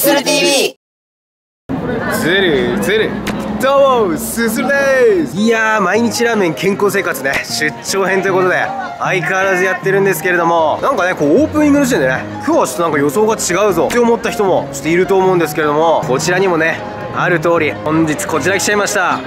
すする TV。 ずるどうもすするです。いやー、毎日ラーメン健康生活ね、出張編ということで相変わらずやってるんですけれども、なんかねこうオープニングの時点でね、今日はちょっとなんか予想が違うぞって思った人もちょっといると思うんですけれども、こちらにもねある通り、本日こちら来ちゃいました。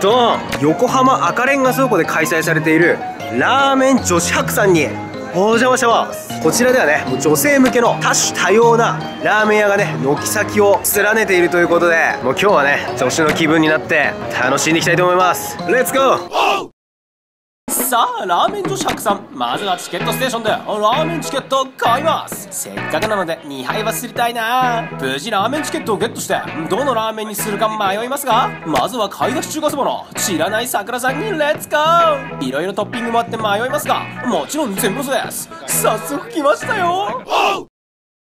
ドン、横浜赤レンガ倉庫で開催されているラーメン女子博さんにお邪魔してます。こちらではね、女性向けの多種多様なラーメン屋がね軒先を連ねているということで、もう今日はね女子の気分になって楽しんでいきたいと思います。レッツゴー。さあ、ラーメン女子博さん、まずはチケットステーションでラーメンチケットを買います。せっかくなので2杯はすりたいな。無事ラーメンチケットをゲットして、どのラーメンにするか迷いますが、まずは買い出し中華そばの知らない桜さんにレッツゴー。いろいろトッピングもあって迷いますが、もちろん全部そうです。早速来ましたよ。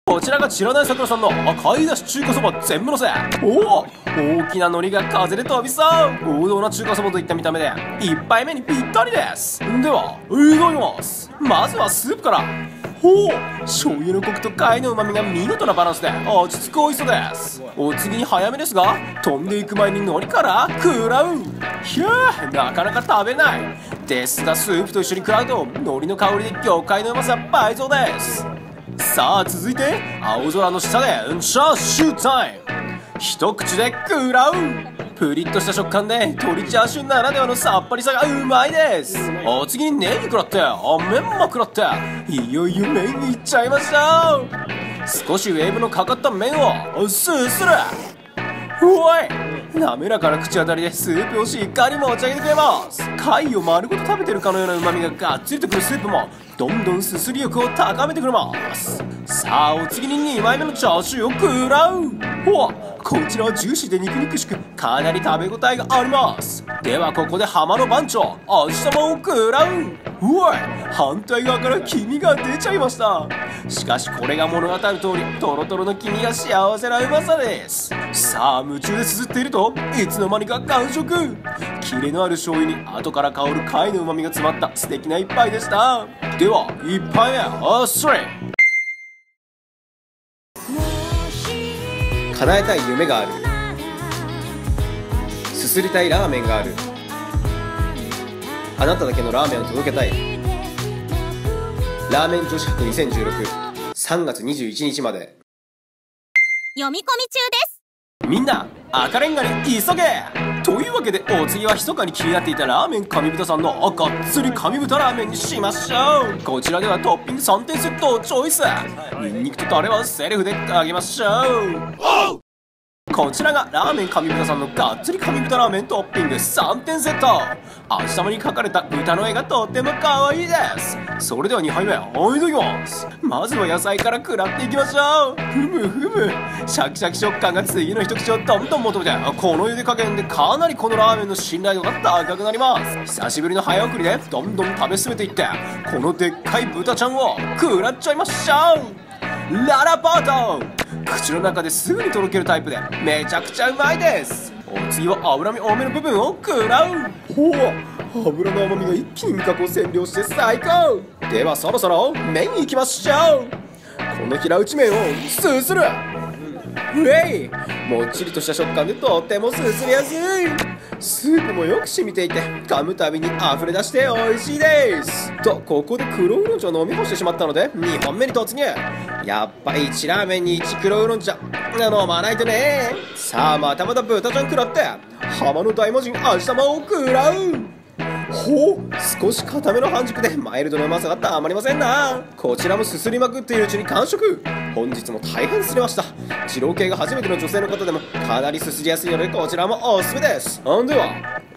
こちらが知らない桜さんの買い出し中華そば全部のせ。おお、大きな海苔が風で飛びそう。王道な中華そばといった見た目で1杯目にぴったりです。では、いただきます。まずはスープから。ほう、醤油のコクと貝のうまみが見事なバランスで落ち着くおいしさです。お次に早めですが、飛んでいく前に海苔から食らう。ひゃー、なかなか食べないですが、スープと一緒に食らうと海苔の香りで魚介のうまさ倍増です。さあ、続いて青空の下でチャーシュータイム。一口で食らう。プリッとした食感で鶏チャーシューならではのさっぱりさがうまいです。お次にネギ食らって、メンマ食らって、いよいよ麺いっちゃいました。少しウェーブのかかった麺をすする。おい、滑らかな口当たりでスープをしっかり持ち上げてくれます。貝を丸ごと食べてるかのようなうまみががっつりとくるスープもどんどんすすり力を高めてくれます。さあ、お次に2枚目のチャーシューを食らう。ほわ、こちらはジューシーで肉肉しく、かなり食べ応えがあります。では、ここで浜の番長味玉を食らう。おい、反対側から黄身が出ちゃいました。しかしこれが物語る通り、トロトロの黄身が幸せなうまさです。さあ、夢中ですすっているといつの間にか完食。キレのある醤油に後から香る貝のうまみが詰まった素敵な一杯でした。では、1杯目スリー。叶えたい夢がある。すすりたいラーメンがある。あなただけのラーメンを届けたい。ラーメン女子博2016、3月21日まで。読み込み中です。みんな、赤レンガに急げ。というわけで、お次は密かに気になっていたラーメン神豚さんのがっつり神豚ラーメンにしましょう。こちらではトッピング3点セットをチョイス。ニンニクとタレはセルフであげましょう。こちらがラーメン神豚さんのがっつり神豚ラーメントッピング3点セット。足玉に描かれた豚の絵がとても可愛いです。それでは2杯目、おいときます。まずは野菜から食らっていきましょう。ふむふむ、シャキシャキ食感が次の一口をどんどん求めて、この茹で加減でかなりこのラーメンの信頼度が高くなります。久しぶりの早送りでどんどん食べ進めていって、このでっかい豚ちゃんを食らっちゃいましょう。ララパート、口の中ですぐにとろけるタイプでめちゃくちゃうまいです。お次は脂身多めの部分を食らう。ほう、脂の甘みが一気に味覚を占領して最高。では、そろそろ麺に行きましょう。この平打ち麺をすする。うえい、もっちりとした食感でとてもすすりやすい。スープもよく染みていて、噛むたびに溢れ出して美味しいです。と、ここで黒ウーロン茶を飲み干してしまったので2本目に突入。やっぱ1ラーメンに1黒ウーロン茶飲まないとね。さあ、またまた豚ちゃん食らって、浜の大魔神味玉を食らう。ほう、少し固めの半熟でマイルドのうまさがたまりませんな。こちらもすすりまくっているうちに完食。本日も大変すれました。二郎系が初めての女性の方でもかなりすすりやすいので、こちらもおすすめです。では、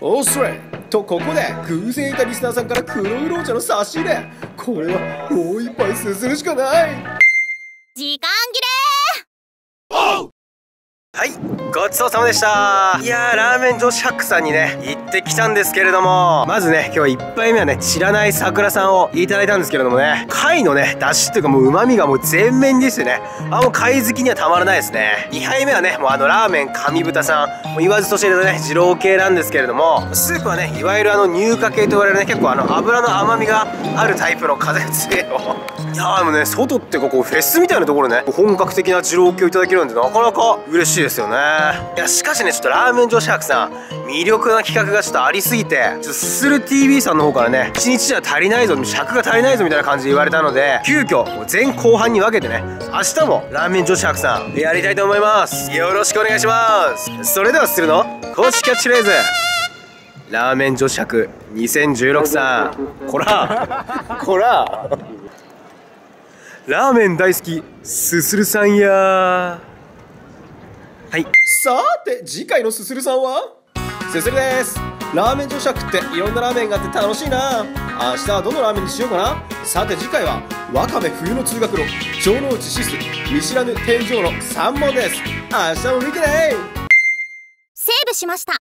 おすれと、ここで偶然いたリスナーさんから黒ウーロン茶の差し入れ。これはもう一杯すするしかない。時間切れ。はい、ごちそうさまでした。いやー、ラーメン女子博さんにね行ってきたんですけれども、まずね今日1杯目はね散らない桜さんをいただいたんですけれどもね、貝のね出汁というかもう旨味がもう全面でしてね、あ、もう貝好きにはたまらないですね。2杯目はねもうラーメン神豚さん、もう言わずと知れたね二郎系なんですけれども、スープはねいわゆる乳化系と言われるね、結構油の甘みがあるタイプの風強いのいやー、でもね外ってこうフェスみたいなところね本格的な二郎系をいただけるんでなかなか嬉しいですですよね。いや、しかしねちょっとラーメン女子博さん魅力な企画がちょっとありすぎて、ちょっとすする TV さんの方からね1日じゃ足りないぞ、尺が足りないぞみたいな感じで言われたので、急遽前後半に分けてね明日もラーメン女子博さんやりたいと思います。よろしくお願いします。それではするの公式キャッチフレーズ、ラーメン女子博2016さん、こらこらラーメン大好きすするさんや。はい、さーて次回のすするさんはすするです。ラーメン女子博っていろんなラーメンがあって楽しいな。明日はどのラーメンにしようかな。さて次回はわかめ冬の通学路、城之内シス、見知らぬ天井の3問です。明日も見てね。セーブしました。